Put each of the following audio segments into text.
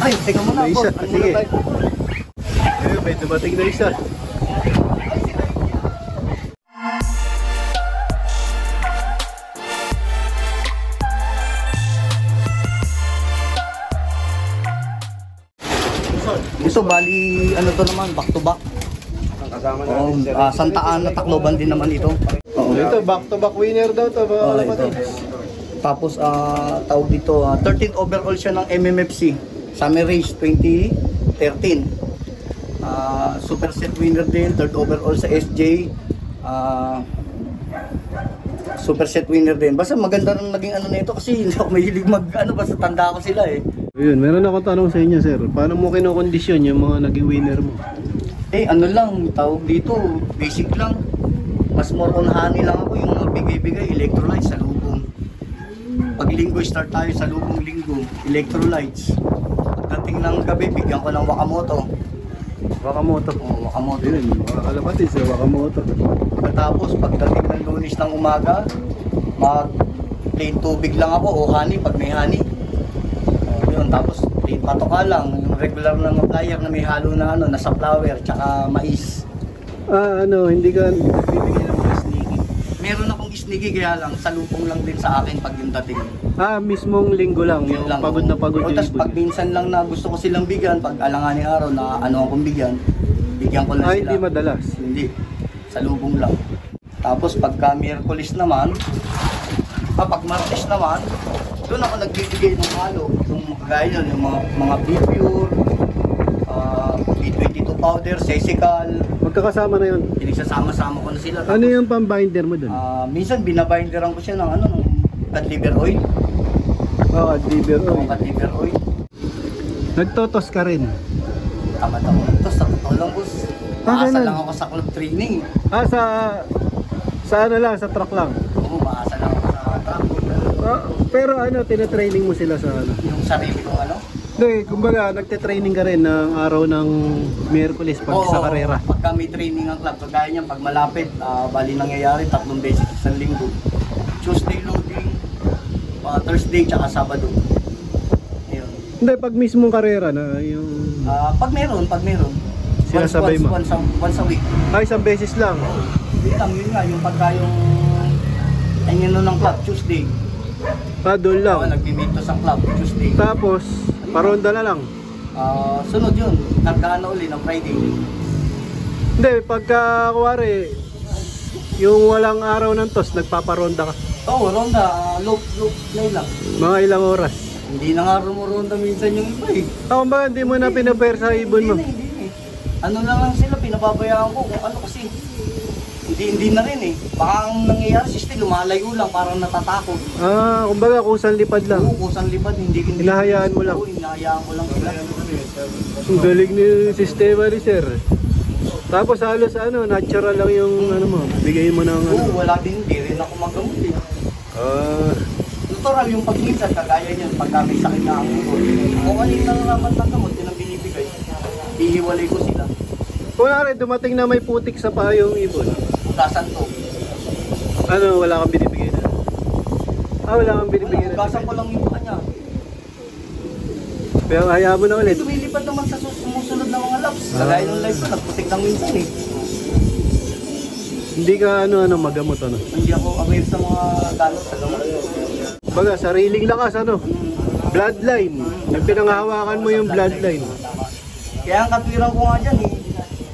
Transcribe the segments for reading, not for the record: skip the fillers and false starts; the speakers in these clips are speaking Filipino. Ay, teka muna po. Sige. Ayun, may dumating na isa. Ito, bali, ano to naman, back to back. Santaan na Tacloban din naman ito. Ito, back to back winner daw to. Tapos, tawag dito, 13th overall siya ng MMFC Summer Race 2013. Super set winner din, 3rd overall sa SJ. Super set winner din. Basta maganda nang naging ano na ito kasi hindi ako mahilig mag-ano, basta tanda ako sila eh. Ayun, meron ako tanong sa inyo, sir. Paano mo kinokondisyon yung mga naging winner mo? Eh, ano lang, tawag dito, basic lang. Mas more on honey lang ako, yung mga bigay-bigay, electrolytes sa loob. Pag linggo, start tayo sa lubong linggo, electrolytes. Pagdating ng gabi, bigyan ko ng Wakamoto. Wakamoto? Oo, Wakamoto. Yun, makakalapatis eh, Wakamoto. Tapos, pagdating ng Lunes ng umaga, mag-plain tubig lang ako o honey, pag may honey. Yun, tapos, plain patoka lang, yung regular ng flyer na may halo na ano, nasa flour, tsaka mais. Hindi ka bibigyan ng mga sneaky. Meron ako. Sniggy kaya lang, salupong lang din sa akin pag yung dating. Mismong linggo lang, yung lang. Pagod na pagod yung ibon. Pag minsan lang na gusto ko silang bigyan, pag alanganing araw na ano akong bigyan, bigyan ko lang sila. Hindi madalas. Hindi, salupong lang. Tapos pagka Miyerkules naman, pag Martes naman, doon ako nagbibigay ng halo. Yung kagaya yun, yung mga B-Pure, B22 powder, sesikal. Magkakasama na yun? Pinagsasama-sama ko na sila. Tapos, ano yung pambinder mo dun? Minsan binabinderan ko siya ng ano, cod liver oil. Cod liver oil. Cod liver oil. Nagtotos ka rin? Tamad ako nagtos, sa totoo lang boss. Maasa lang ako sa club training. Sa ano lang, sa truck lang? Oo, maasa lang ako sa truck. Pero ano, tinatraining mo sila sa ano? Yung sarili ko ano? Hindi, kumbaga nagte-training ka rin ng araw ng Miyerkules pag sa karera. Pagka may training ang club, kagaya niyan, pag malapit, bali nangyayari 3 beses sa linggo. Tuesday loading, Thursday, tsaka Sabado. Ayun. Hindi, pag mismong karera na yung... Pag meron. Sinasabay mo? Once a week. Isang beses lang? Oo. Hindi lang, yun nga, yung pagka yung... Ayun ng club, Tuesday. Doon lang? Nagbimintos ang club, Tuesday. Tapos? Paronda na lang? Sunod yun. Nagkaan na uli ng Friday. Hindi, pagka kuwari, yung walang araw ng tos, nagpaparonda ka? Oo, ronda. Loop na ilang. Mga ilang oras? Hindi na nga rumoronda minsan yung iba eh. Kumbaga, hindi mo na pinabayar sa ibon mo? Hindi na. Ano lang sila, pinababayaan ko kung ano kasi. Hindi na rin eh. Baka ang nangyayari siya, lumalayo lang, parang natatakot. Kumbaga kusang lipad lang. Oo, kusang lipad. Hindi hinahayaan mo lang. Oo, hinahayaan ko lang. Ang galing ni sistema ni sir. Tapos halos ano, natural lang yung ano mo, bigay mo ng ano. Oo, wala din, di rin ako magamot eh. Natural yung pagminsan, kagaya niyan, pagka may sakit na ang ulo. Kung kanina naman ng gamot, yun ang binibigay. Ihiwalay ko sila. Kung nari, dumating na may putik sa paa yung ibon. Ugasan to. Ano, wala kang binibigay na? Wala kang binibigay na? Ugasan ko lang yung mukha niya. Pero hayaan mo na ulit. Tumilipad naman sa sumusunod na mga laps. Kagaya ng live ko, nagputik lang minsan eh. Hindi ka ano magamot ano? Hindi ako aware sa mga galot. Baga, sariling lakas ano? Bloodline. Yung pinanghawakan mo yung bloodline. Kaya ang katwirang ko nga dyan eh.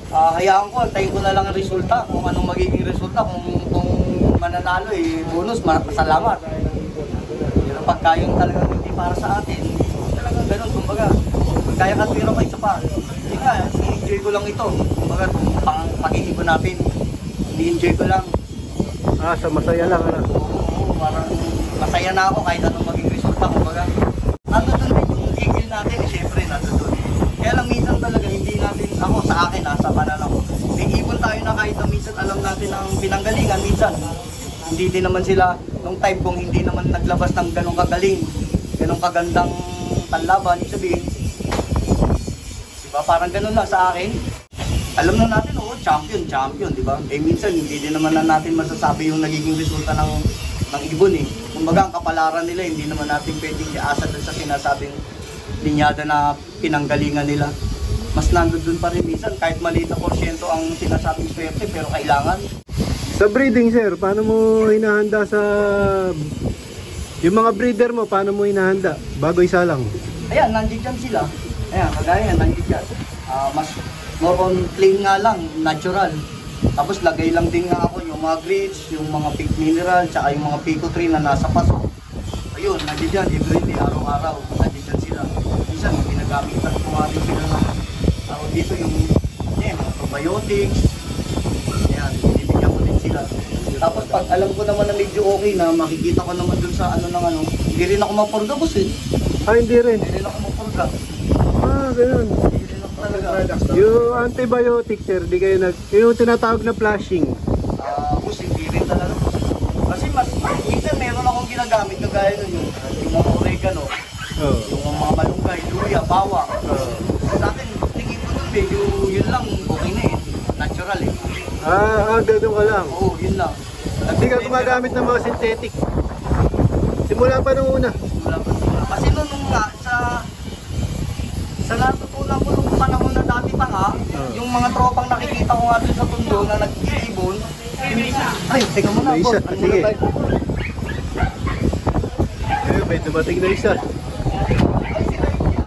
Hayaan ko, antayin ko na lang ang resulta kung anong magiging resulta, kung mananalo eh, bonus, salamat. Pero pagka yung talagang hindi para sa atin, talagang ganun, kumbaga, kaya katwira ko isa pa. Hindi nga, enjoy ko lang ito, kumbaga, pag-inig ko natin, i-enjoy ko lang. So masaya lang, ano? Oo, parang masaya na ako kahit anong magiging resulta, kumbaga. Nandun din yung gigil natin, siyempre nandun. Kaya lang minsan talaga, hindi natin, ako sa akin, nasa banal ako. May ibon tayo na kahit na minsan alam natin ang pinanggalingan, minsan. Hindi din naman sila, nung time kung hindi naman naglabas ng ganong kagaling, ganong kagandang tanlaban, sabihin. Diba, parang ganon lang sa akin. Alam na natin, champion, diba? Eh minsan, hindi din naman na natin masasabi yung nagiging resulta ng ibon eh. Kumbaga, ang kapalaran nila, hindi naman natin pwedeng iasa dun sa sinasabing linyada na pinanggalingan nila. Mas nandoon pa rin minsan kahit maliit na porsyento ang sinasabing swerte, pero kailangan. Sa breeding, sir, paano mo hinahanda sa yung mga breeder mo, paano mo hinahanda bago isalang? Ayan, nandiyan sila. Ayan, kagaya yan, nandiyan. Mas more on clean nga lang, natural. Tapos lagay lang din nga ako yung mga grits, yung mga pink mineral, tsaka yung mga pico tree na nasa paso. Ayun, nandiyan, everyday, araw-araw, nandiyan sila. Minsan, pinagamitan ko nga rin sila na dito yung mga probiotics. Ayan, binibigyan ko din sila. Tapos pag alam ko naman na medyo okay na, makikita ko naman dun sa ano ng ano, hindi rin ako mapurga, boss eh. Ah, hindi rin? Hindi rin ako mapurga. Ah, ganun. Hindi rin ako talaga. Yung antibiotic, sir, di kayo nag... Yung tinatawag na flashing. Ah, boss, hindi rin talaga. Kasi mas... Minsan meron akong ginagamit na gaya nun yung mga oregano, oh, yung mga malunggay, luya, bawang. Sa akin, tingin ko dun, medyo yun lang, okay na eh. Natural eh. Ah, gano'n ka lang? Oo, yun lang. Hindi ka gumagamit ng mga synthetic? Simula pa nung una? Simula pa nung una. Kasi nung nga, sa natutunan ko nung panahon na dati pa nga, yung mga tropang nakikita ko nga doon sa tundo na nag-iibon, ay, teka muna, boss. Sige. Ayun, may dumating na isa.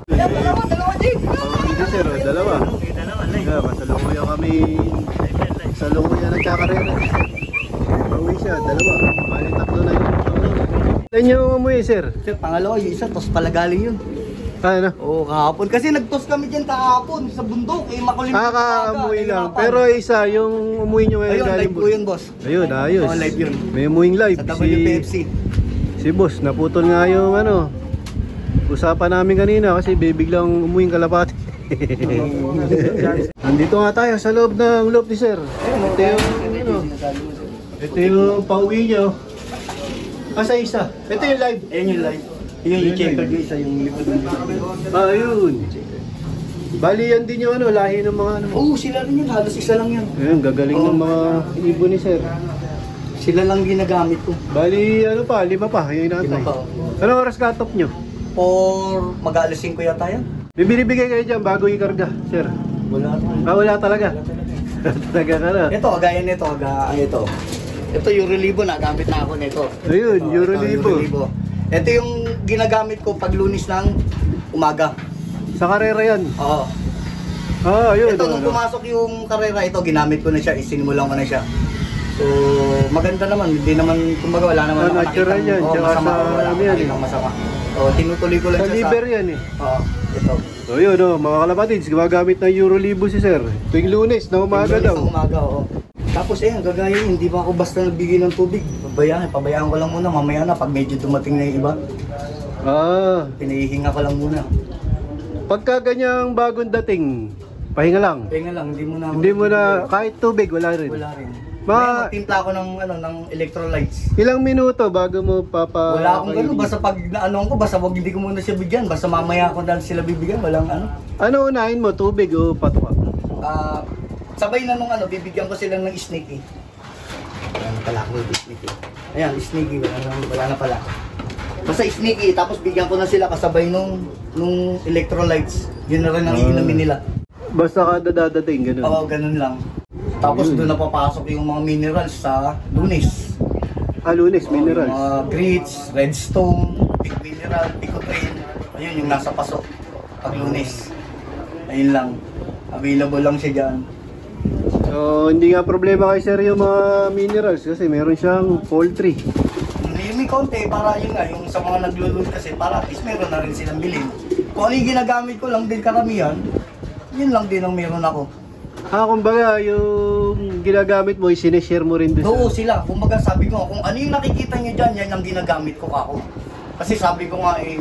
Ayan, dalawa, Jake. Dito, sir, dalawa. Masalukuya kami. Salukuya nagkakarera. Pauwi siya, dalawa. Bali, tatlo na yun. Saan yung umuwi, sir? Sir, pangalawa yung isa, tos pala galing yun. Ano? Oo, kahapon. Kasi nagtos kami dyan kahapon sa bundok. Eh, makulimit na taga. Umuwi lang. Pero isa, yung umuwi nyo ngayon. Ayun, live po yun, boss. Ayun, ayos. Oo, live yun. May umuwing live. Sa WPFC. Si boss, naputol nga yung ano. Usapan namin kanina kasi bibiglang umuwing kalapati. Nandito nga tayo sa loob ng loob ni sir. Ito yung ano, ito yung pauwi nyo. Ah, sa isa. Ito yung live. Ayan yung live. Yung i-checker nyo isa yung likod ng live. Ah, yun. Bali yan din yung ano, lahi ng mga ano. Oo, sila rin yun. Halos isa lang yan. Ayan, gagaling ng mga ibon ni sir. Sila lang ginagamit ko. Bali ano pa, 5 pa. Yung inatay. Anong oras ka-top nyo? Or mag-aalas 5 yata yan. Bibigay kayo dyan bago ikarga, sir? Wala talaga. Ah, wala talaga? Wala talaga ka na. Ito, gaya nito, ito. Ito, Eurolibo, nagamit na ako nito. Ayun, ito, Eurolibo. Ito yung ginagamit ko pag Lunes ng umaga. Sa karera yan? Oo. Ah, ayun. Ito, nung pumasok yung karera, ito, ginamit ko na siya, isinimulan ko na siya. So, maganda naman, hindi naman, kumbaga, wala naman nakakita. Natural yan, tsaka sa amin. Masama. O, tinutuloy ko lang sa liver yan eh. Oo, ito. So yun o, mga kalapatids, gumagamit ng Eurolibo si sir. Tuwing Lunes na umaga daw. Tuwing Lunes na umaga, oo. Tapos eh, gagaya yun, hindi ba ako basta nagbigay ng tubig? Pabayaan ko lang muna, mamaya na, pag medyo dumating na yung iba. Ah. Pinahihinga ko lang muna. Pagka ganyang bagong dating, pahinga lang? Pahinga lang, hindi mo na... Hindi mo na, kahit tubig, wala rin? Wala rin. May magtimpla ako ng, ano, ng electrolytes. Ilang minuto bago mo papa... Wala akong gano'n. Basta pag naanoan ko, basta wag hindi ko muna siya bigyan. Basta mamaya ko dahil sila bibigyan. Walang ano. Ano unahin mo? Tubig o patwak? Sabay na nung ano, bibigyan ko sila ng sneaky. Wala na pala ako yung sneaky. Ayan, sneaky. Wala na pala. Basta sneaky. Tapos bigyan ko na sila kasabay nung electrolytes. Yun na rin ang iinumin nila. Basta ka dadating, gano'n? Oo, gano'n lang. Tapos doon na papasok yung mga minerals sa Lunes. Ah, Lunes, minerals? Yung mga grits, redstone, big mineral, picotrain. Ayun, yung nasa paso. Pag Lunes. Ayun lang. Available lang siya dyan. So, hindi nga problema kay sir yung mga minerals kasi meron siyang poultry. May konti, para yun nga, yung sa mga nagluluto kasi para at least meron na rin silang bilhin. Kung ano yung ginagamit ko lang din karamihan, yun lang din ang meron ako. Ah, kumbaga yung ginagamit mo, sineshare mo rin doon? Oo, sila. Kumbaga sabi ko, kung ano yung nakikita nyo dyan, yan ang ginagamit ko ako. Kasi sabi ko nga eh,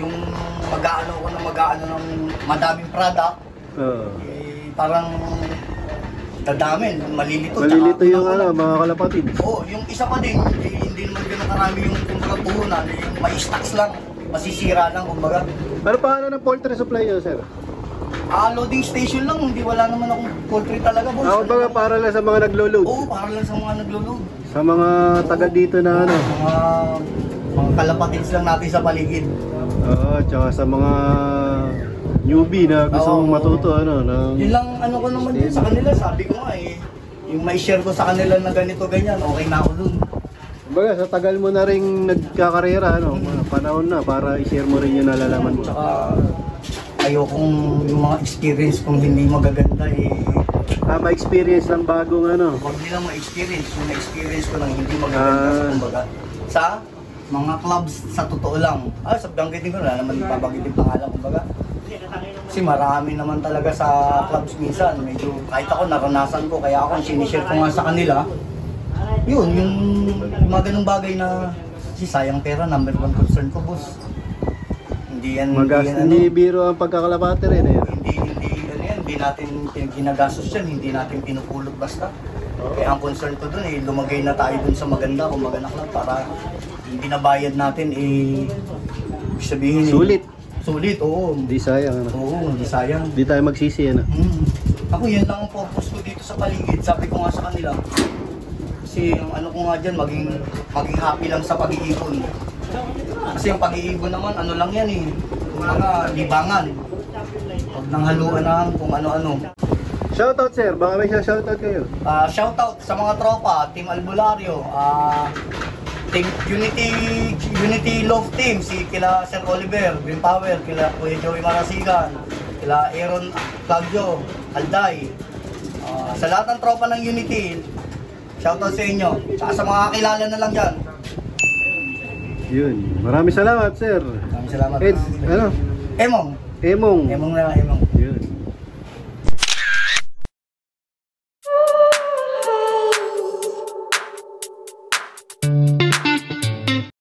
yung mag-aano ng madaming product, eh, parang dadamin, malilito. Malilito yung ano, mga kalapatid. Oo, yung isa pa din, eh, hindi naman gano'n karami yung puhunan, yung may stocks lang, masisira lang kumbaga. Pero paano ng poultry supply nyo, sir? Loading station lang, hindi wala naman akong poultry talaga, boss. Ako baga para lang sa mga naglo-load? Oo, para lang sa mga naglo-load. Sa mga taga dito na ano? Mga kalapatids lang natin sa paligid. Tsaka sa mga newbie na gusto mong matuto ano ng... Yun lang ano ko naman din sa kanila, sabi ko nga eh, yung may share ko sa kanila na ganito ganyan, okay na ako dun. Kumbaga sa tagal mo na ring nagkakarera ano, panahon na para i-share mo rin yung nalalaman mo. Tsaka ayokong yung mga experience kung hindi magaganda eh. Ma-experience ng bagong ano? Huwag nilang ma-experience, yung na-experience ko lang hindi magaganda sa kumbaga. Sa mga clubs, sa totoo lang, sabaganggitin ko na naman ipabagitin pangalan kumbaga. Kasi marami naman talaga sa clubs minsan, medyo kahit ako naranasan ko, kaya ako sinishare ko nga sa kanila. Yun, yung mga ganung bagay na kasi sayang pera, number one concern ko boss. Hindi yan, hindi biro ang pagkakalapate rin eh. Hindi natin ginagastos yan, hindi natin pinukulog basta. Kaya ang concern ko dun eh, lumagay na tayo dun sa maganda kung maganak na para yung binabayad natin eh, sabihin eh, sulit, oo. Hindi sayang. Oo, hindi sayang. Hindi tayo magsisi yan. Ako yun lang ang purpose ko dito sa paligid, sabi ko nga sa kanila. Kasi yung ano ko nga dyan, maging happy lang sa pag-iipon. Kasi yung pag-iipon naman, ano lang yan eh, mga libangan. Huwag nang haluan na kung ano-ano. Shoutout sir, baka may shoutout kayo. Shoutout sa mga tropa, Team Albularyo, Team Unity Love Team, si kila Sir Oliver, Green Power, kila Kuya Joey Marasigan, kila Aaron Claudio, Alday. Sa lahat ng tropa ng Unity, shoutout sa inyo. Tsaka sa mga kakilala na lang dyan. Yun, maraming salamat sir. Maraming salamat. Ed, ano? Emong. Emong na, Emong.